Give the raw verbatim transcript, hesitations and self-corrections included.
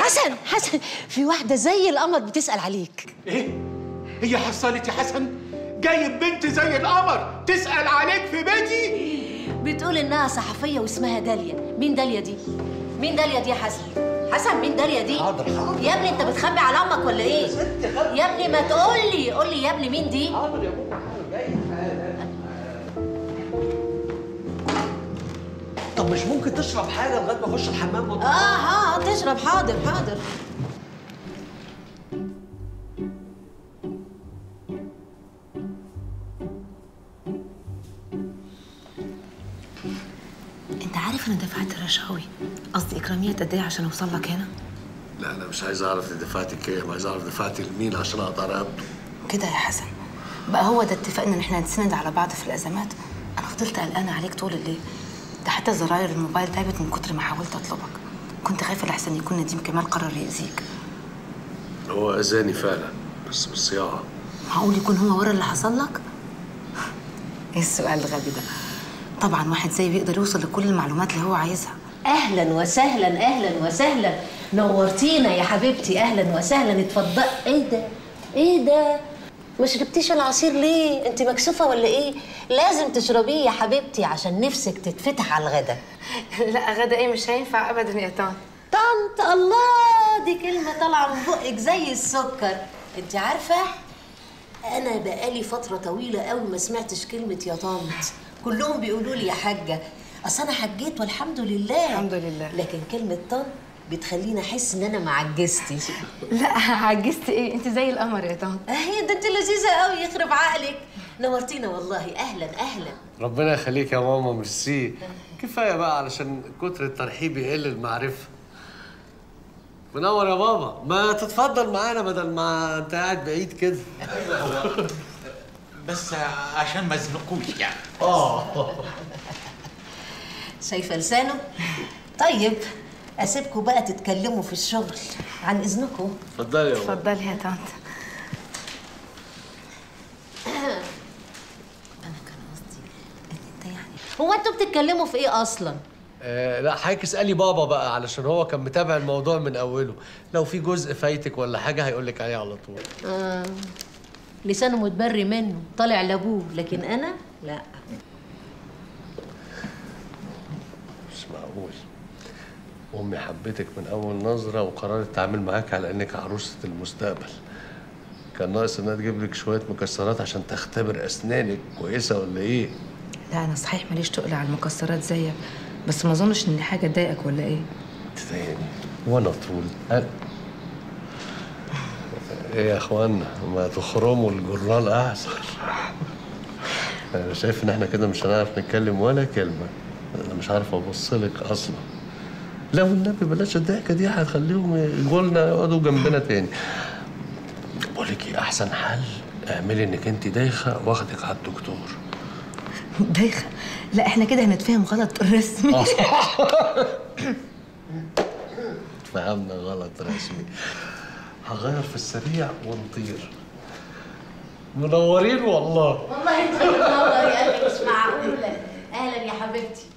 حسن حسن في واحدة زي القمر بتسأل عليك. ايه؟ هي حصلت يا حسن؟ جايب بنت زي القمر تسأل عليك في بيتي؟ بتقول انها صحفية واسمها داليا. مين داليا دي؟ مين داليا دي يا حسن؟ حسن مين داليا دي؟ حاضر حاضر يا ابني، انت بتخبي على امك ولا ايه؟ يا ابني ما تقول لي، قول لي يا ابني مين دي؟ حاضر يا ابويا، جاي حالا. طب مش ممكن تشرب حاجه لغايه ما اخش الحمام؟ اه اه تشرب. حاضر حاضر. انت عارف انا دفعت الرشاوي، قصدي اكراميه، قد ايه عشان اوصل لك هنا؟ لا انا مش عايز اعرف دفعتك ايه، عايز اعرف دفعت لمين عشان اقدر اقابله. كده يا حسن، بقى هو ده اتفقنا ان احنا نسند على بعض في الازمات. انا فضلت قلقانه عليك طول الليل، ده حتى زراير الموبايل تعبت من كتر ما حاولت اطلبك. كنت خايفه لحسن يكون نديم كمال قرر يأذيك. هو اذاني فعلا بس بالصياعه. معقول يكون هو ورا اللي حصل لك؟ ايه السؤال الغبي ده؟ طبعا واحد زي بيقدر يوصل لكل المعلومات اللي هو عايزها. اهلا وسهلا، اهلا وسهلا، نورتينا يا حبيبتي، اهلا وسهلا، اتفضل. ايه ده؟ ايه ده؟ ما شربتيش العصير ليه؟ انت مكسوفه ولا ايه؟ لازم تشربيه يا حبيبتي عشان نفسك تتفتح على الغدا. لا غدا ايه، مش هينفع ابدا يا طنط. طنط الله، دي كلمه طالعه من بقك زي السكر. انت عارفه انا بقالي فتره طويله قوي ما سمعتش كلمه يا طنط، كلهم بيقولوا لي يا حاجه. اصل انا حجيت والحمد لله، الحمد لله، لكن كلمه طنط بتخليني احس ان انا ما عجزتش. لا عجزت ايه، انت زي القمر يا طنط. اهي ده انت لذيذه قوي، يخرب عقلك، نورتينا والله. اهلا اهلا. ربنا يخليك يا ماما، ميرسي. كفايه بقى علشان كتر الترحيب يقل المعرفه. منور يا بابا، ما تتفضل معانا بدل ما انت قاعد بعيد كده. بس عشان ما ازنقوش يعني. اه شايفه لسانه؟ طيب اسيبكم بقى تتكلموا في الشغل، عن اذنكم. اتفضلي يا اتفضلي يا طنط. انا كان قصدي ان انت يعني، هو انتوا بتتكلموا في ايه اصلا؟ آه لا حضرتك اسالي بابا بقى علشان هو كان متابع الموضوع من اوله، لو في جزء فايتك ولا حاجه هيقول لك عليه على طول. آه. لسانه متبري منه، طالع لابوه، لكن انا لا. مش معقول. أمي حبتك من أول نظرة وقررت تتعامل معاك على إنك عروسة المستقبل. كان ناقص إنها تجيب لك شوية مكسرات عشان تختبر أسنانك كويسة ولا إيه؟ لا أنا صحيح ماليش تقل على المكسرات زيك، بس ما أظنش إن حاجة تضايقك ولا إيه؟ تضايقني؟ وأنا طول أنا. إيه يا إخوانا؟ ما تخرموا الجرال أحسن. أنا شايف إن إحنا كده مش هنعرف نتكلم ولا كلمة. أنا مش عارف أبص لك أصلاً. لا والنبي بلاش الضحكه دي، هتخليهم يجولنا يقعدوا جنبنا تاني. بقول لك ايه احسن حل؟ اعملي انك انت دايخه واخدك على الدكتور. دايخه؟ لا احنا كده هنتفهم غلط رسمي. فهمنا غلط رسمي. هغير في السريع ونطير. منورين والله. والله انت منور يا قلبي، مش معقوله. اهلا يا حبيبتي.